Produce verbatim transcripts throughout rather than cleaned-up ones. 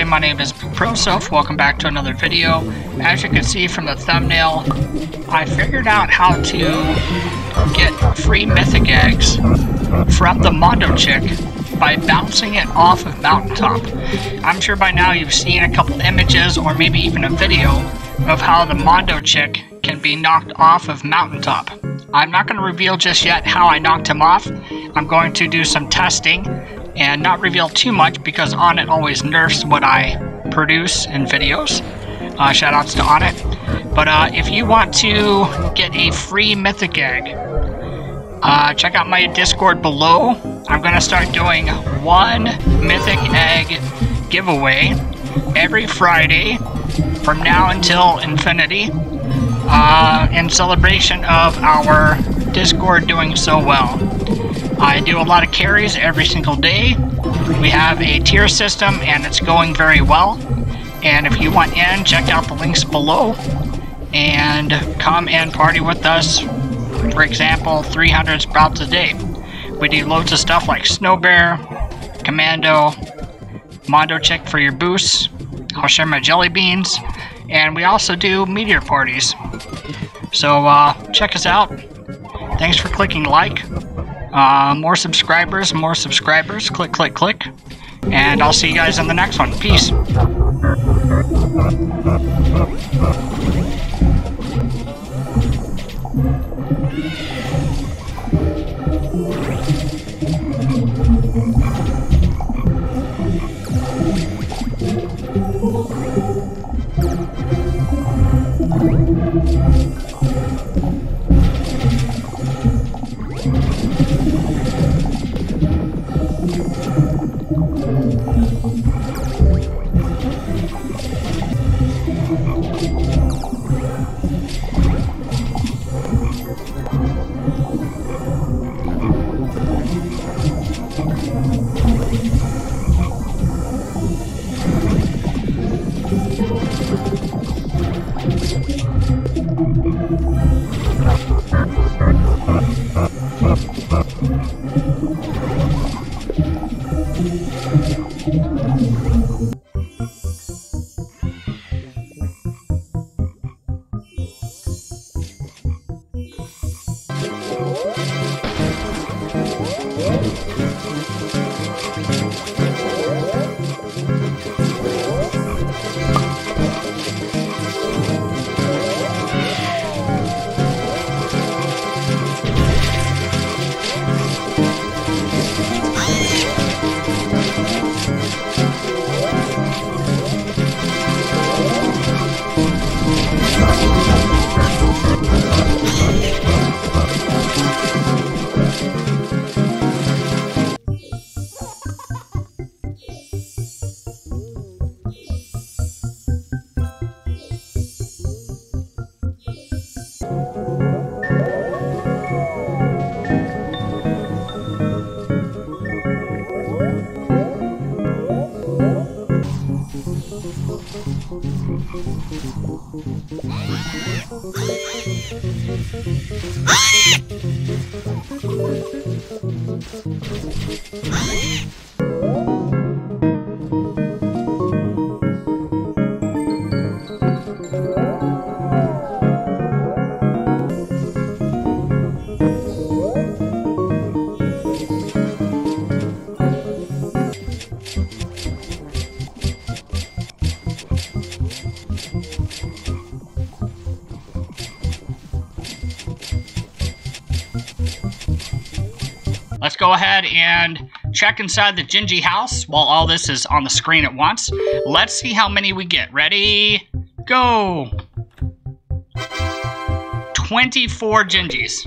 everybody, my name is ProSoft. Welcome back to another video. As you can see from the thumbnail, I figured out how to get free Mythic Eggs from the Mondo Chick by bouncing it off of Mountaintop. I'm sure by now you've seen a couple images or maybe even a video of how the Mondo Chick can be knocked off of Mountaintop. I'm not going to reveal just yet how I knocked him off. I'm going to do some testing and not reveal too much because Onett always nerfs what I produce in videos. Uh, shoutouts to Onett. But uh, if you want to get a free Mythic Egg, uh, check out my Discord below. I'm going to start doing one Mythic Egg giveaway every Friday from now until infinity uh, in celebration of our Discord doing so well. I do a lot of carries every single day. We have a tier system and it's going very well. And if you want in, check out the links below and come and party with us. For example, three hundred sprouts a day. We do loads of stuff like Snow Bear, Commando, Mondo Chick for your boosts. I'll share my jelly beans. And we also do meteor parties. So uh, check us out. Thanks for clicking like. Uh, more subscribers, more subscribers, click, click, click, and I'll see you guys in the next one. Peace. Let's go ahead and check inside the Gingy house while all this is on the screen at once. Let's see how many we get. Ready? Go! twenty-four Gingys.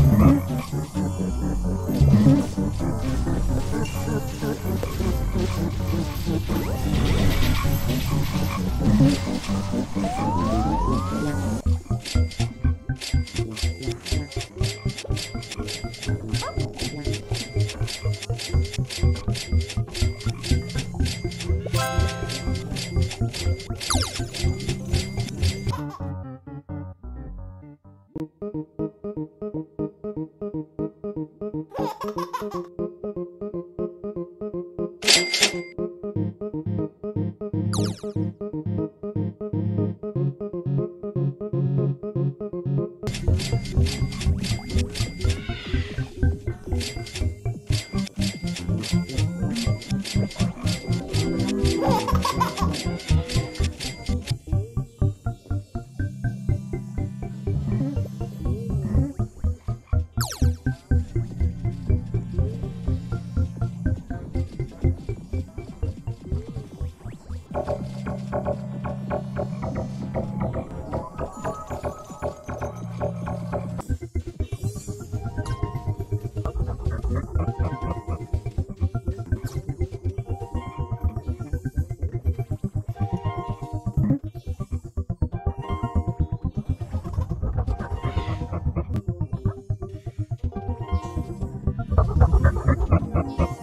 That's